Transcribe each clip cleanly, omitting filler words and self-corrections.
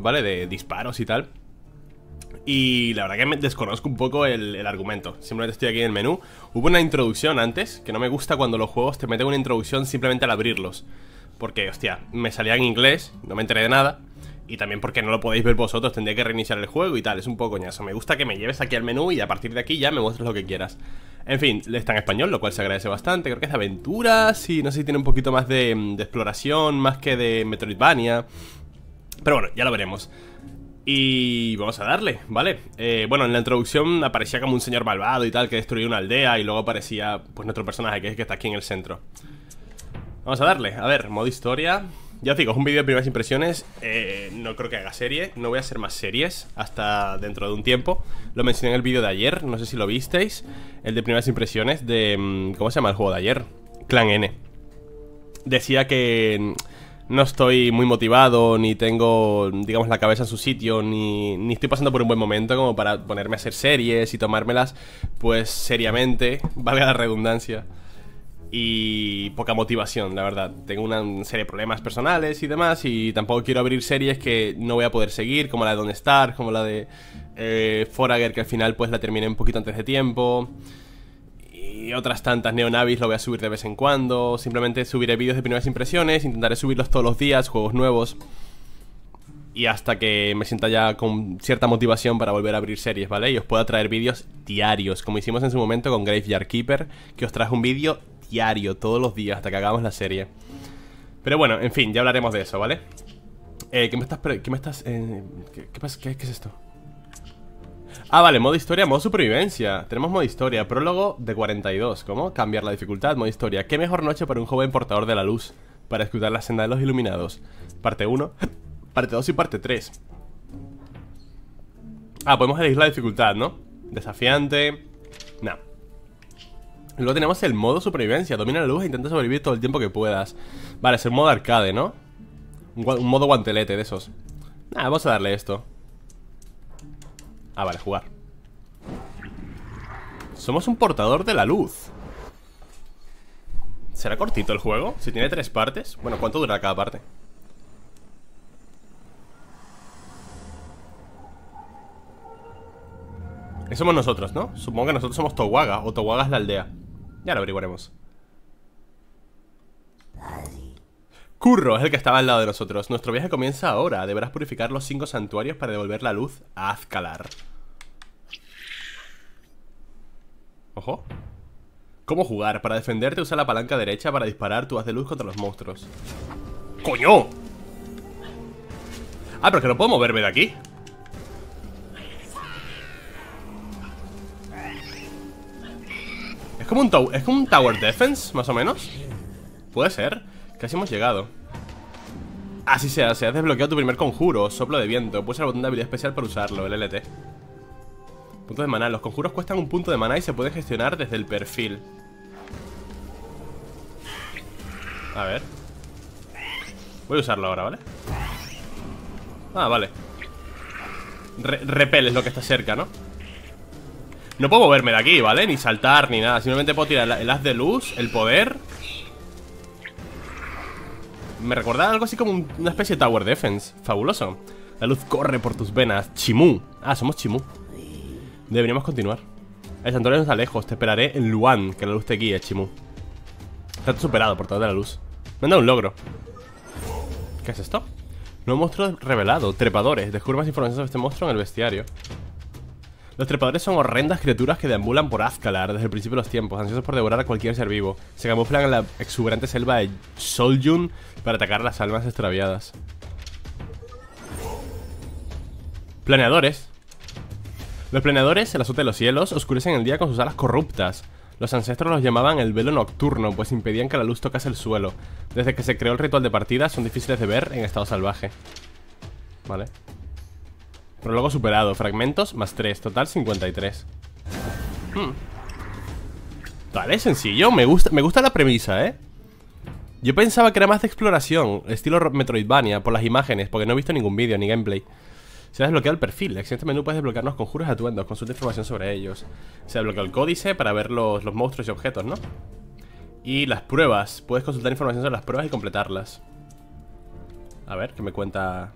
¿vale? De disparos y tal. Y la verdad que me desconozco un poco el argumento. Simplemente estoy aquí en el menú. Hubo una introducción antes, que no me gusta cuando los juegos te meten una introducción simplemente al abrirlos, porque, hostia, me salía en inglés, no me enteré de nada. Y también porque no lo podéis ver vosotros, tendría que reiniciar el juego y tal, es un poco coñazo. Me gusta que me lleves aquí al menú y a partir de aquí ya me muestres lo que quieras. En fin, está en español, lo cual se agradece bastante. Creo que es de aventuras y no sé si tiene un poquito más de exploración, más que de Metroidvania. Pero bueno, ya lo veremos. Y vamos a darle, ¿vale? Bueno, en la introducción aparecía como un señor malvado y tal, que destruía una aldea. Y luego aparecía, pues, nuestro personaje, que es el que está aquí en el centro. Vamos a darle, a ver, modo historia. Ya os digo, es un vídeo de primeras impresiones. No creo que haga serie, no voy a hacer más series hasta dentro de un tiempo. Lo mencioné en el vídeo de ayer, no sé si lo visteis. El de primeras impresiones de... ¿cómo se llama el juego de ayer? Clan N. Decía que... no estoy muy motivado, ni tengo, digamos, la cabeza en su sitio, ni estoy pasando por un buen momento como para ponerme a hacer series y tomármelas, pues, seriamente, valga la redundancia. Y poca motivación, la verdad. Tengo una serie de problemas personales y demás, y tampoco quiero abrir series que no voy a poder seguir, como la de Don't Starve, como la de Forager, que al final pues la terminé un poquito antes de tiempo. Y otras tantas, Neonavis lo voy a subir de vez en cuando. Simplemente subiré vídeos de primeras impresiones, intentaré subirlos todos los días, juegos nuevos. Y hasta que me sienta ya con cierta motivación para volver a abrir series, ¿vale? Y os pueda traer vídeos diarios, como hicimos en su momento con Graveyard Keeper, que os trajo un vídeo diario, todos los días, hasta que hagamos la serie. Pero bueno, en fin, ya hablaremos de eso, ¿vale? ¿Qué es esto? Ah, vale, modo historia, modo supervivencia. Tenemos modo historia, prólogo de 42. ¿Cómo? Cambiar la dificultad, modo historia. Qué mejor noche para un joven portador de la luz, para escrutar la senda de los iluminados. Parte 1, parte 2 y parte 3. Ah, podemos elegir la dificultad, ¿no? Desafiante. Nah. Luego tenemos el modo supervivencia. Domina la luz e intenta sobrevivir todo el tiempo que puedas. Vale, es el modo arcade, ¿no? Un modo guantelete de esos. Nah, vamos a darle esto. Ah, vale, jugar. Somos un portador de la luz. ¿Será cortito el juego? Si tiene 3 partes. Bueno, ¿cuánto dura cada parte? Somos nosotros, ¿no? Supongo que nosotros somos Towaga, o Towaga es la aldea. Ya lo averiguaremos. Curro es el que estaba al lado de nosotros. Nuestro viaje comienza ahora. Deberás purificar los 5 santuarios para devolver la luz a Azcalar. Ojo. ¿Cómo jugar? Para defenderte usa la palanca derecha para disparar tu haz de luz contra los monstruos. ¡Coño! Ah, pero que no puedo moverme de aquí. Es como un tower defense, más o menos. Puede ser. Casi hemos llegado. Así sea, se ha desbloqueado tu primer conjuro, soplo de viento. Pulsa el botón de habilidad especial para usarlo, el LT. Puntos de maná. Los conjuros cuestan un punto de maná y se pueden gestionar desde el perfil. A ver. Voy a usarlo ahora, ¿vale? Ah, vale. Repel es lo que está cerca, ¿no? No puedo moverme de aquí, ¿vale? Ni saltar, ni nada. Simplemente puedo tirar el haz de luz, el poder. Me recordaba algo así como una especie de tower defense. Fabuloso. La luz corre por tus venas. Chimú. Ah, somos Chimú. Deberíamos continuar. El santuario no está lejos. Te esperaré en Luan. Que la luz te guíe, Chimú. Está superado por toda la luz. Me han dado un logro. ¿Qué es esto? Nuevo monstruo revelado. Trepadores. Descubre más información sobre este monstruo en el bestiario. Los trepadores son horrendas criaturas que deambulan por Azcalar desde el principio de los tiempos, ansiosos por devorar a cualquier ser vivo. Se camuflan en la exuberante selva de Soljun para atacar las almas extraviadas. Planeadores. Los planeadores, el azote de los cielos, oscurecen el día con sus alas corruptas. Los ancestros los llamaban el velo nocturno, pues impedían que la luz tocase el suelo. Desde que se creó el ritual de partida, son difíciles de ver en estado salvaje. Vale. Prólogo superado, fragmentos más 3, total 53. Vale, sencillo, me gusta la premisa, ¿eh? Yo pensaba que era más de exploración, estilo Metroidvania, por las imágenes, porque no he visto ningún vídeo ni gameplay. Se ha desbloqueado el perfil, en este menú puedes desbloquearnos conjuros atuendos, consulta información sobre ellos. Se ha desbloqueado el códice para ver los monstruos y objetos, ¿no? Y las pruebas, puedes consultar información sobre las pruebas y completarlas. A ver, ¿qué me cuenta?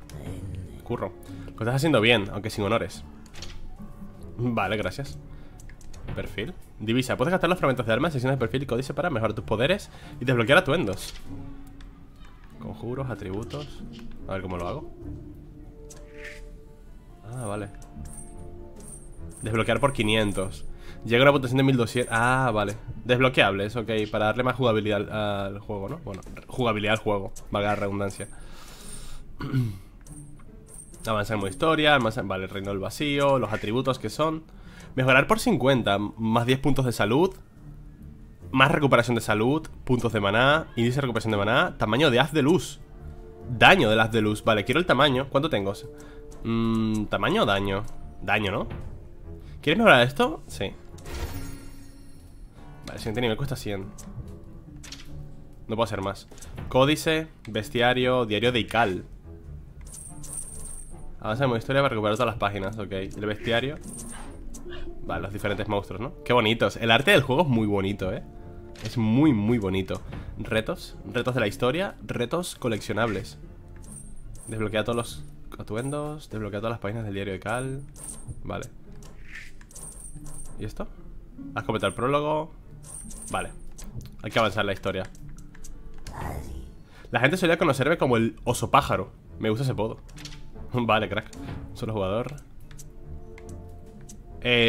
Curro. Lo estás haciendo bien, aunque sin honores. Vale, gracias. Perfil. Divisa. Puedes gastar los fragmentos de armas, sesiones de perfil y códice para mejorar tus poderes y desbloquear atuendos. Conjuros, atributos. A ver cómo lo hago. Ah, vale. Desbloquear por 500. Llega a una puntuación de 1200. Ah, vale. Desbloqueables, ok. Para darle más jugabilidad al juego, ¿no? Bueno, jugabilidad al juego, valga la redundancia. Avanzar en modo historia, avanzar... Vale, el reino del vacío. Los atributos que son mejorar por 50, más 10 puntos de salud, más recuperación de salud, puntos de maná, índice de recuperación de maná, tamaño de haz de luz, daño del haz de luz. Vale, quiero el tamaño. ¿Cuánto tengo? ¿Tamaño o daño? Daño, ¿no? ¿Quieres mejorar esto? Sí. Vale, el siguiente nivel cuesta 100. No puedo hacer más. Códice, bestiario, diario de Ical. Avanza en modo historia para recuperar todas las páginas. Ok, el bestiario. Vale, los diferentes monstruos, ¿no? Qué bonitos. El arte del juego es muy bonito, ¿eh? Es muy, muy bonito. Retos, retos de la historia, retos coleccionables. Desbloquea todos los atuendos, desbloquea todas las páginas del diario de Cal. Vale. ¿Y esto? Has completado el prólogo. Vale. Hay que avanzar la historia. La gente solía conocerme como el oso pájaro. Me gusta ese apodo. Vale, crack. Solo jugador.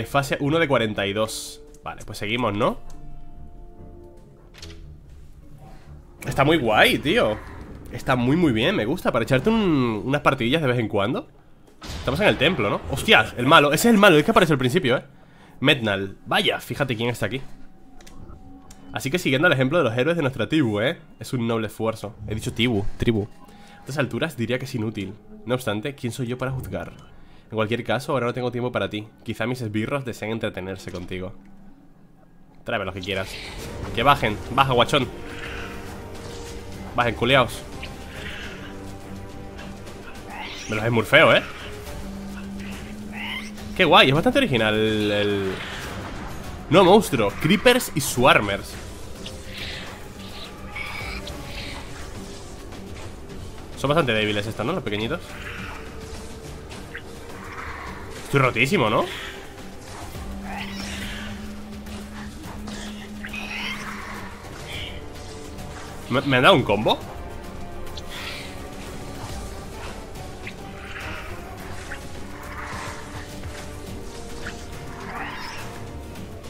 Fase 1 de 42. Vale, pues seguimos, ¿no? Está muy guay, tío. Está muy, muy bien. Me gusta. Para echarte unas partidillas de vez en cuando. Estamos en el templo, ¿no? ¡Hostias! El malo. Ese es el malo. Es que apareció al principio, ¿eh? Metnal, vaya, fíjate quién está aquí. Así que siguiendo el ejemplo de los héroes de nuestra tribu, es un noble esfuerzo. He dicho tribu. A estas alturas diría que es inútil. No obstante, ¿quién soy yo para juzgar? En cualquier caso, ahora no tengo tiempo para ti. Quizá mis esbirros deseen entretenerse contigo. Tráeme los que quieras. Que bajen, baja, guachón. Bajen, culeaos. Me los esmurfeo, ¿eh? Qué guay, es bastante original el... No, monstruo, creepers y swarmers. Son bastante débiles estos, ¿no? Los pequeñitos. Estoy rotísimo, ¿no? ¿Me han dado un combo?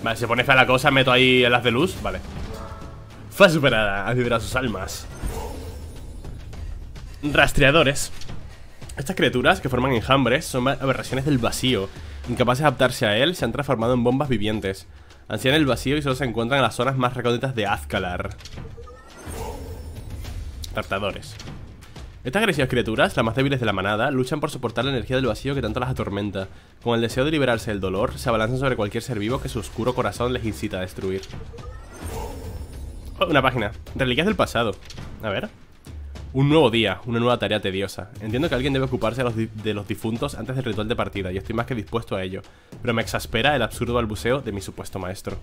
Vale, si se pone fea la cosa, meto ahí el haz de luz. Vale. Fue superada. A liberar sus almas. Rastreadores. Estas criaturas que forman enjambres son aberraciones del vacío. Incapaces de adaptarse a él, se han transformado en bombas vivientes. Ansían el vacío y solo se encuentran en las zonas más recónditas de Azcalar. Raptadores. Estas agresivas criaturas, las más débiles de la manada, luchan por soportar la energía del vacío que tanto las atormenta. Con el deseo de liberarse del dolor, se abalanzan sobre cualquier ser vivo que su oscuro corazón les incita a destruir. Oh, una página. Reliquias del pasado. A ver. Un nuevo día, una nueva tarea tediosa. Entiendo que alguien debe ocuparse de los difuntos antes del ritual de partida, y estoy más que dispuesto a ello. Pero me exaspera el absurdo balbuceo de mi supuesto maestro.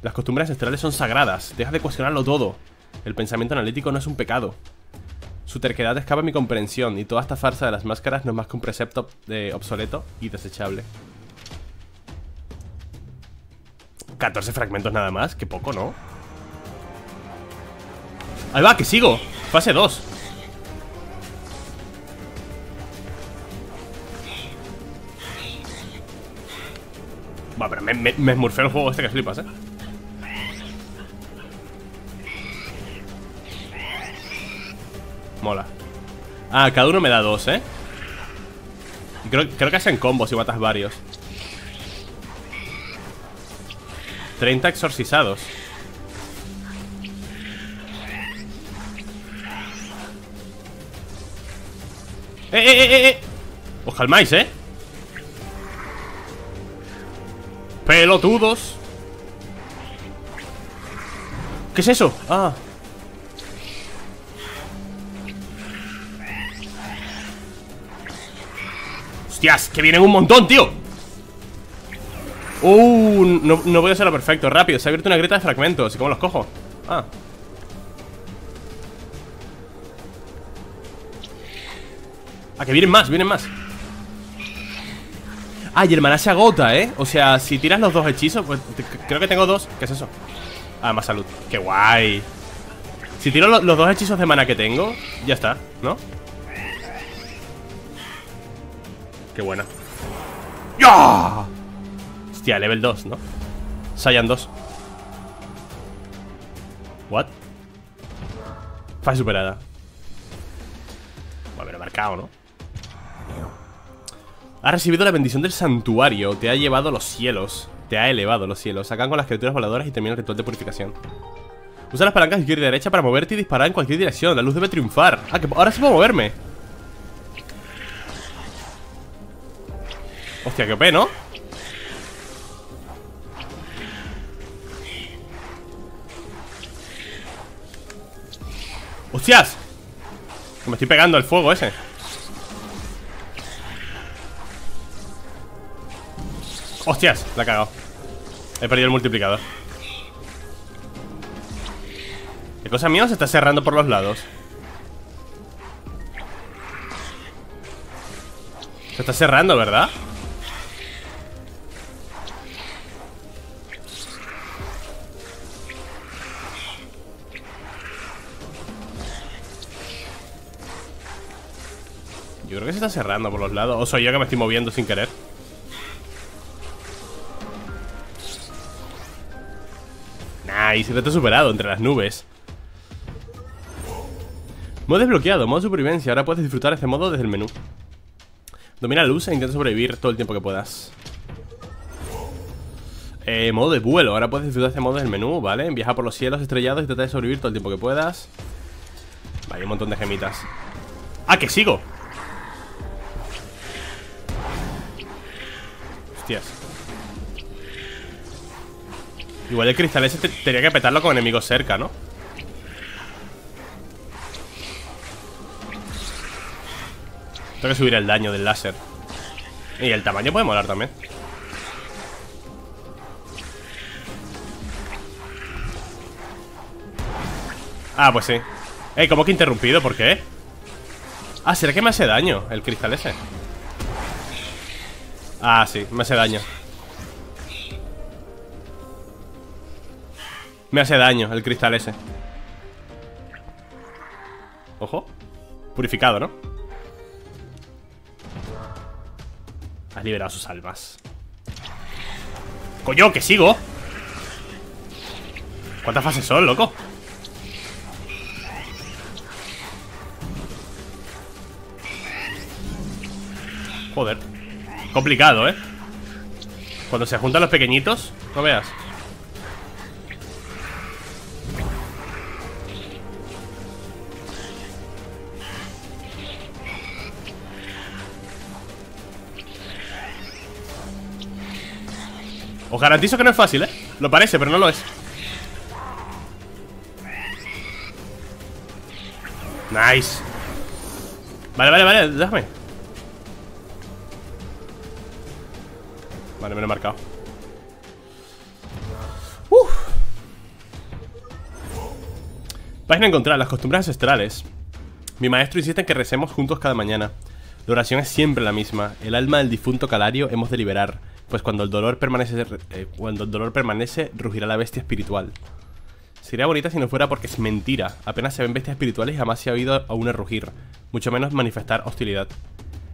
Las costumbres ancestrales son sagradas. Deja de cuestionarlo todo. El pensamiento analítico no es un pecado. Su terquedad escapa a mi comprensión, y toda esta farsa de las máscaras no es más que un precepto obsoleto y desechable. 14 fragmentos nada más, qué poco, ¿no? ¡Ahí va, que sigo! Fase 2. Va, pero me esmurfeo el juego este que flipas, ¿eh? Mola. Ah, cada uno me da 2, ¿eh? Creo que hacen combos y matas varios. 30 exorcizados. ¡Eh! Os calmáis, ¿eh? ¡Pelotudos! ¿Qué es eso? Ah... ¡Hostias! ¡Que vienen un montón, tío! No voy a hacerlo perfecto. Rápido, se ha abierto una grieta de fragmentos. ¿Y cómo los cojo? Ah. Ah, que vienen más, vienen más. Ah, y el maná se agota, ¿eh? O sea, si tiras los dos hechizos, pues creo que tengo dos. ¿Qué es eso? Ah, más salud. ¡Qué guay! Si tiro los dos hechizos de maná que tengo, ya está, ¿no? ¡Qué buena! ¡Ya! Hostia, level 2, ¿no? Saiyan 2. ¿What? Fase superada. Bueno, pero marcado, ¿no? Has recibido la bendición del santuario. Te ha llevado a los cielos. Te ha elevado a los cielos. Acaban con las criaturas voladoras y termina el ritual de purificación. Usa las palancas izquierda y derecha para moverte y disparar en cualquier dirección. La luz debe triunfar. Ah, que ahora sí puedo moverme. Hostia, qué OP, ¿no? ¡Hostias! Que me estoy pegando al fuego ese. ¡Hostias! La he cagado. He perdido el multiplicador. ¿Qué cosa mía se está cerrando por los lados? Se está cerrando, ¿verdad? Yo creo que se está cerrando por los lados. O soy yo que me estoy moviendo sin querer. Nice, reto superado entre las nubes. Modo desbloqueado, modo supervivencia. Ahora puedes disfrutar este modo desde el menú. Domina la luz e intenta sobrevivir todo el tiempo que puedas. Modo de vuelo. Ahora puedes disfrutar este modo desde el menú, ¿vale? Viaja por los cielos estrellados y trata de sobrevivir todo el tiempo que puedas. Vale, hay un montón de gemitas. ¡Ah, que sigo! Hostias. Igual el cristal ese tenía que petarlo con enemigos cerca, ¿no? Tengo que subir el daño del láser. Y el tamaño puede molar también. Ah, pues sí. ¿Cómo que interrumpido? ¿Por qué? Ah, ¿será que me hace daño el cristal ese? Ah, sí, me hace daño. Me hace daño el cristal ese. Ojo. Purificado, ¿no? Has liberado sus almas. ¡Coño, que sigo! ¿Cuántas fases son, loco? Joder. Complicado, ¿eh? Cuando se juntan los pequeñitos, no veas. Os garantizo que no es fácil, ¿eh? Lo parece, pero no lo es. Nice. Vale, vale, vale, déjame. Vale, me lo he marcado. Uf. Página encontrar, las costumbres ancestrales. Mi maestro insiste en que recemos juntos cada mañana. La oración es siempre la misma. El alma del difunto Calario hemos de liberar. Pues cuando el dolor permanece, rugirá la bestia espiritual. Sería bonita si no fuera porque es mentira. Apenas se ven bestias espirituales y jamás se ha oído a una rugir, mucho menos manifestar hostilidad.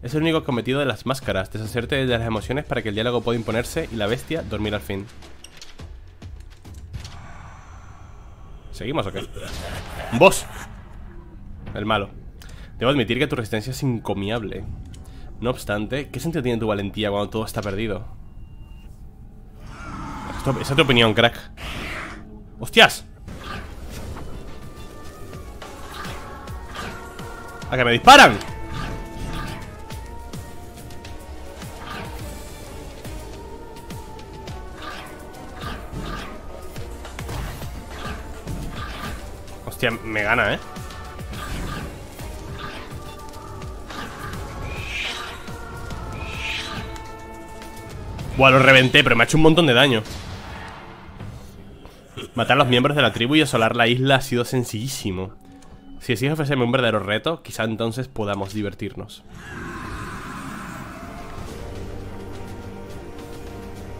Es el único cometido de las máscaras, deshacerte de las emociones para que el diálogo pueda imponerse y la bestia dormir al fin. ¿Seguimos o qué? ¡Vos! El malo. Debo admitir que tu resistencia es encomiable. No obstante, ¿qué sentido tiene tu valentía cuando todo está perdido? Esa es tu opinión, crack. ¡Hostias! ¡A que me disparan! Hostia, me gana, ¿eh? Buah, lo reventé, pero me ha hecho un montón de daño. Matar a los miembros de la tribu y asolar la isla ha sido sencillísimo. Si decides ofrecerme un verdadero reto, quizá entonces podamos divertirnos.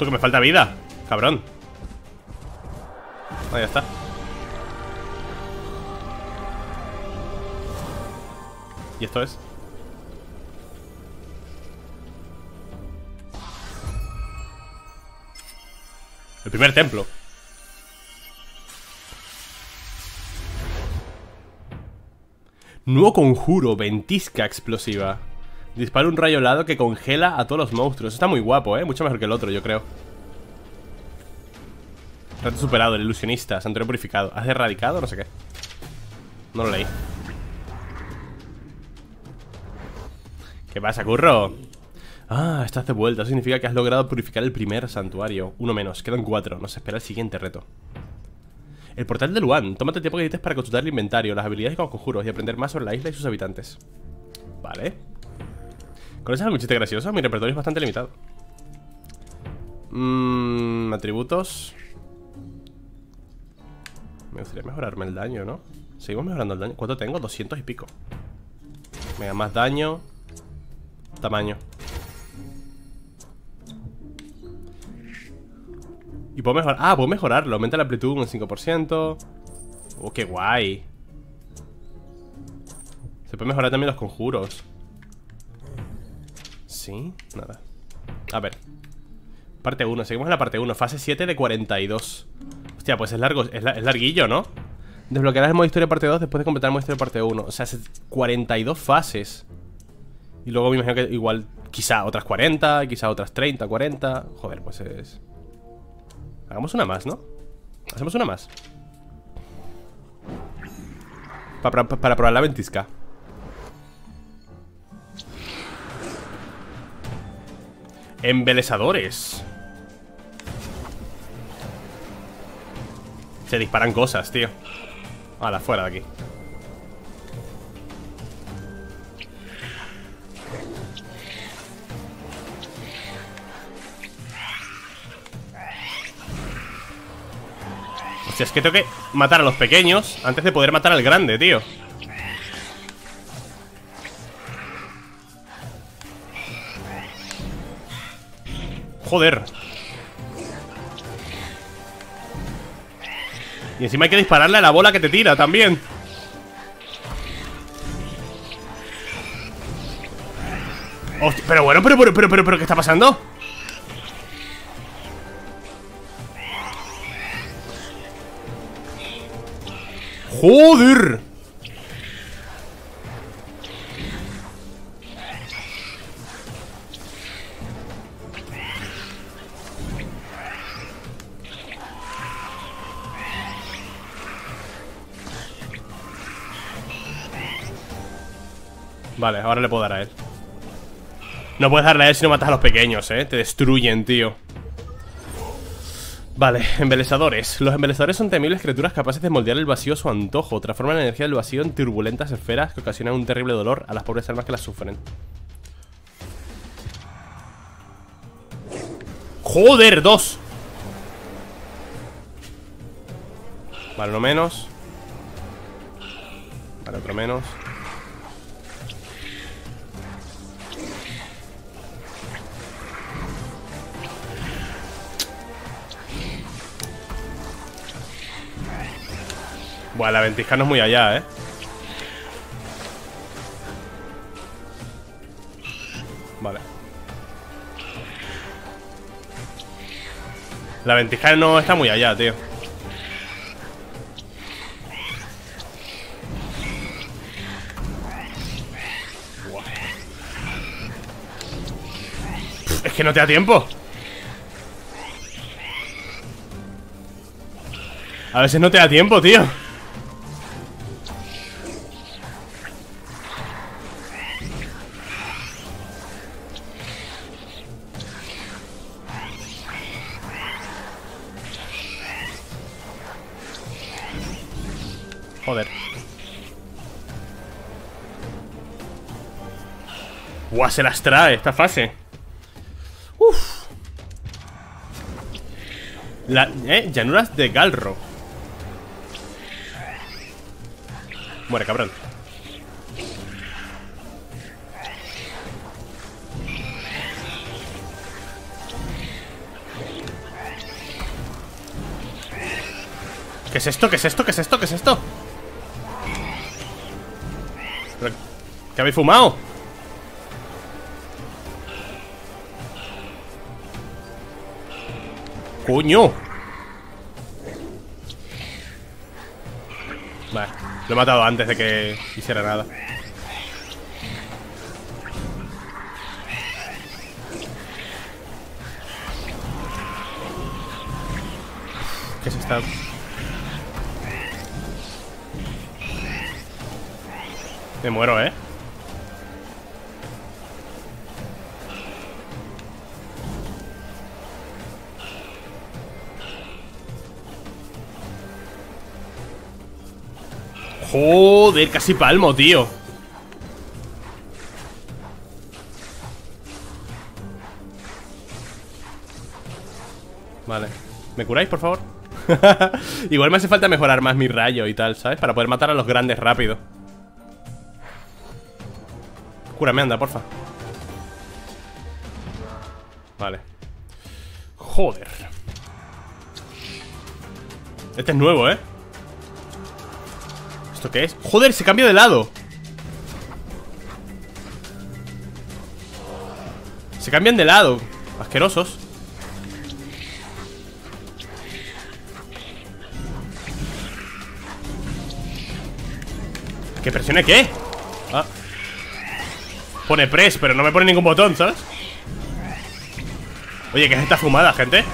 Tú, que me falta vida, cabrón. Ahí está. Y esto es. El primer templo. Nuevo conjuro, ventisca explosiva. Dispara un rayo helado que congela a todos los monstruos. Eso está muy guapo, ¿eh? Mucho mejor que el otro, yo creo. Reto superado, el ilusionista, santuario purificado. ¿Has erradicado? No sé qué. No lo leí. ¿Qué pasa, curro? Ah, estás de vuelta. Eso significa que has logrado purificar el primer santuario. Uno menos, quedan 4. Nos espera el siguiente reto. El portal de Luan. Tómate el tiempo que necesites para consultar el inventario, las habilidades con conjuros y aprender más sobre la isla y sus habitantes. Vale. ¿Conoces algún chiste gracioso? Mi repertorio es bastante limitado. Atributos. Me gustaría mejorarme el daño, ¿no? Seguimos mejorando el daño. ¿Cuánto tengo? 200 y pico. Venga, más daño. Tamaño. Y puedo mejorar. Ah, puedo mejorarlo. Aumenta la amplitud un 5%. Oh, qué guay. Se puede mejorar también los conjuros. Sí, nada. A ver. Parte 1, seguimos en la parte 1. Fase 7 de 42. Hostia, pues es largo, es larguillo, ¿no? Desbloquearás el modo historia parte 2 después de completar el modo historia parte 1. O sea, 42 fases. Y luego me imagino que igual, quizá otras 40, quizá otras 30, 40. Joder, pues es... Hagamos una más, ¿no? Hacemos una más para probar la ventisca. Embelezadores. Se disparan cosas, tío. Hala, fuera de aquí. Hostia, es que tengo que matar a los pequeños antes de poder matar al grande, tío. Joder. Y encima hay que dispararle a la bola que te tira también. Hostia, pero bueno, pero ¿qué está pasando? Joder. Vale, ahora le puedo dar a él. No puedes darle a él si no matas a los pequeños, ¿eh? Te destruyen, tío. Vale, embelezadores. Los embelezadores son temibles criaturas capaces de moldear el vacío a su antojo. Transforman la energía del vacío en turbulentas esferas que ocasionan un terrible dolor a las pobres almas que las sufren. ¡Joder, 2! Vale, uno menos. Vale, otro menos. Bueno, la ventisca no es muy allá, ¿eh? Vale. La ventisca no está muy allá, tío. Wow. Es que no te da tiempo. A veces no te da tiempo, tío. Joder. Buah, se las trae esta fase. Uff. Llanuras de Galro. Muere, cabrón. ¿Qué es esto? ¿Qué es esto? ¿Qué es esto? ¿Qué es esto? ¿Qué habéis fumado? ¡Coño! Vale, lo he matado antes de que hiciera nada. ¿Qué es esta? Me muero, ¿eh? Joder, casi palmo, tío. Vale. ¿Me curáis, por favor? Igual me hace falta mejorar más mi rayo y tal, ¿sabes? Para poder matar a los grandes rápido. Cúrame, anda, porfa. Vale. Joder. Este es nuevo, ¿eh? ¿Esto qué es? ¡Joder! ¡Se cambia de lado! Se cambian de lado. Asquerosos. ¿Que presione qué? Ah. Pone press, pero no me pone ningún botón, ¿sabes? Oye, ¿qué es esta fumada, gente?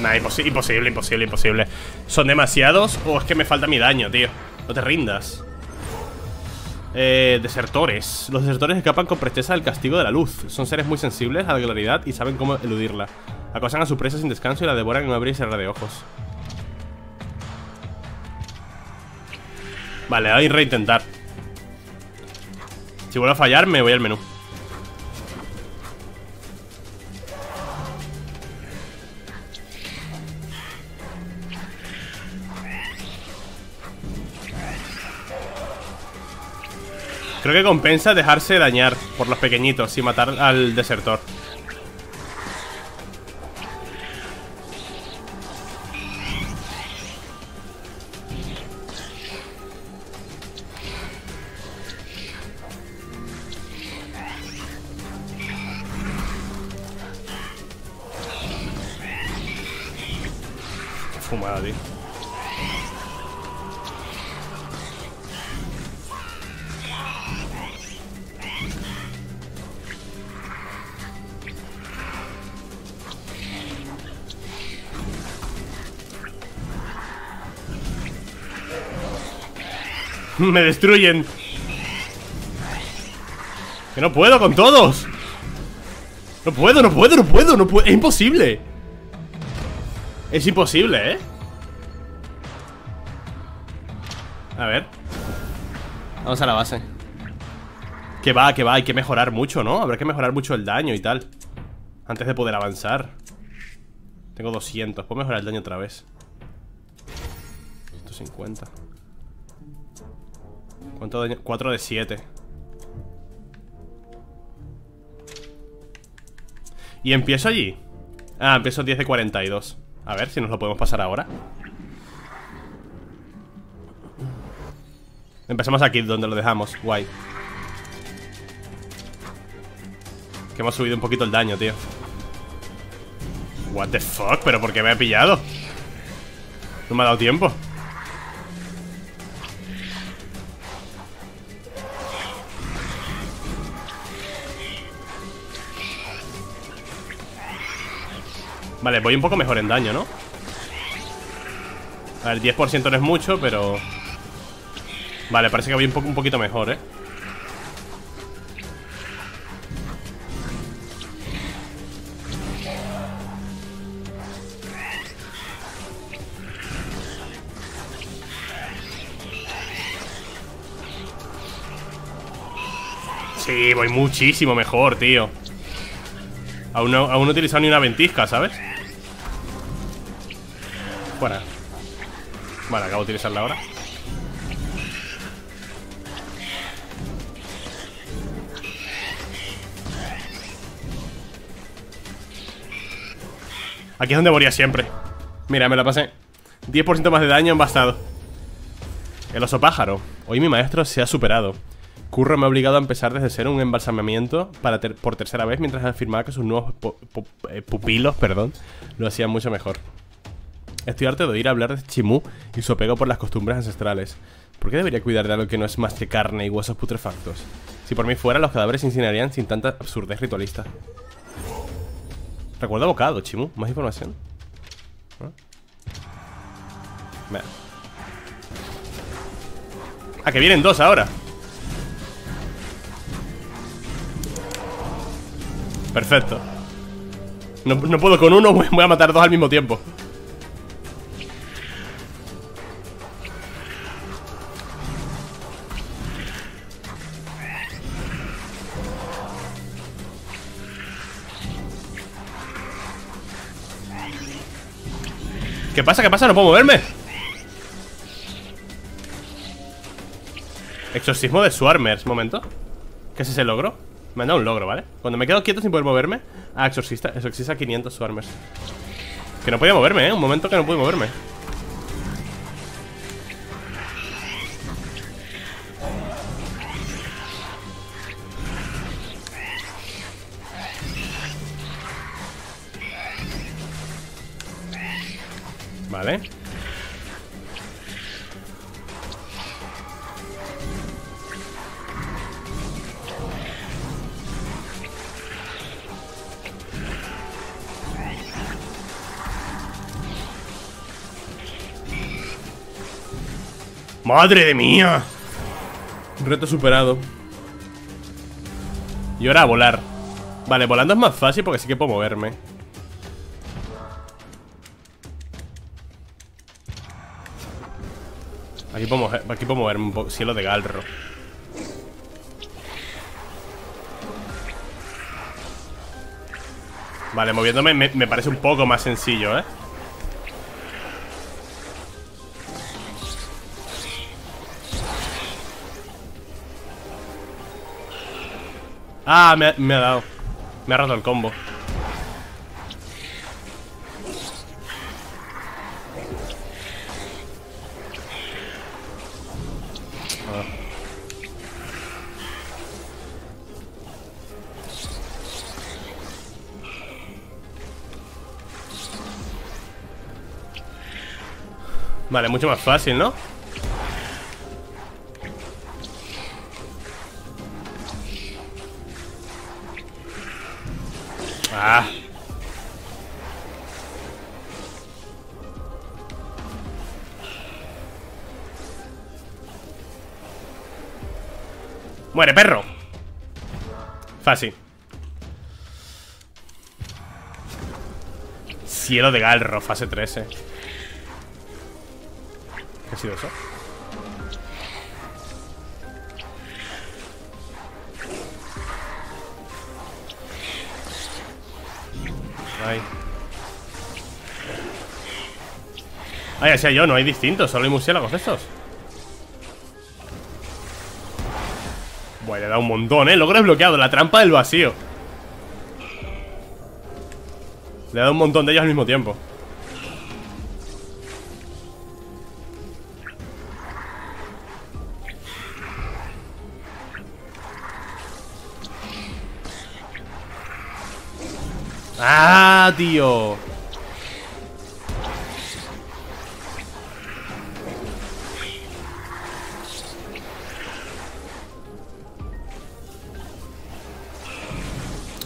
Nah, imposible, imposible, imposible. ¿Son demasiados? O es que me falta mi daño, tío. No te rindas. Desertores. Los desertores escapan con presteza del castigo de la luz. Son seres muy sensibles a la claridad y saben cómo eludirla. Acosan a su presa sin descanso y la devoran en un abrir y cerrar de ojos. Vale, voy a reintentar. Si vuelvo a fallar, me voy al menú. Creo que compensa dejarse dañar por los pequeñitos y matar al desertor. Qué fumada, tío. Me destruyen. Que no puedo con todos. No puedo. Es imposible. Es imposible, ¿eh? A ver. Vamos a la base. Que va. Hay que mejorar mucho, ¿no? Habrá que mejorar mucho el daño y tal antes de poder avanzar. Tengo 200. Puedo mejorar el daño otra vez. 150. ¿Cuánto daño? 4 de 7. ¿Y empiezo allí? Ah, empiezo 10 de 42. A ver si nos lo podemos pasar ahora. Empezamos aquí, donde lo dejamos. Guay. Que hemos subido un poquito el daño, tío. What the fuck, pero ¿por qué me ha pillado? No me ha dado tiempo. Vale, voy un poco mejor en daño, ¿no? A ver, 10% no es mucho, pero... Vale, parece que voy un poquito mejor, ¿eh? Sí, voy muchísimo mejor, tío. Aún no he utilizado ni una ventisca, ¿sabes? Fuera. Vale, acabo de utilizarla ahora. Aquí es donde moría siempre. Mira, me la pasé. 10% más de daño en bastado. El oso pájaro. Hoy mi maestro se ha superado. Curro me ha obligado a empezar desde cero un embalsamamiento para por tercera vez, mientras afirmaba que sus nuevos pupilos, lo hacían mucho mejor. Estoy harto de oír hablar de Chimú y su apego por las costumbres ancestrales. ¿Por qué debería cuidar de algo que no es más que carne y huesos putrefactos? Si por mí fuera, los cadáveres se incinerarían sin tanta absurdez ritualista. Recuerda bocado, Chimú. ¿Más información? ¿No? Nah. Ah, que vienen dos ahora. Perfecto. No puedo con uno, voy a matar dos al mismo tiempo. ¿Qué pasa? ¿Qué pasa? No puedo moverme. Exorcismo de Swarmers. Momento. ¿Qué es ese logro? Me han dado un logro, ¿vale? Cuando me quedo quieto sin poder moverme. Ah, exorcista 500 Swarmers. Que no podía moverme, ¿eh? Un momento que no pude moverme. Vale. ¡Madre de mía! Reto superado. Y ahora a volar. Vale, volando es más fácil porque sí que puedo moverme. Aquí puedo moverme un poco. Cielo de Galro. Vale, moviéndome me parece un poco más sencillo, ¿eh? Ah, me ha dado. Me ha roto el combo. Vale, mucho más fácil, ¿no? Ah. ¡Muere, perro! Fácil. Cielo de Galro, fase 13. ¿Qué ha sido eso? Ay. Ay, o sea, yo no hay distintos, solo hay murciélagos estos. Bueno, le he dado un montón, ¿eh? Logro desbloqueado, la trampa del vacío. Le he dado un montón de ellos al mismo tiempo. ¡Ah, tío!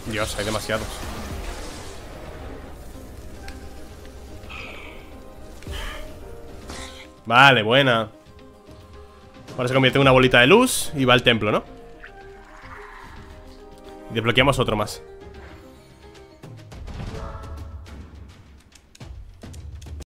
Dios, hay demasiados. Vale, buena. Ahora se convierte en una bolita de luz y va al templo, ¿no? Y desbloqueamos otro más.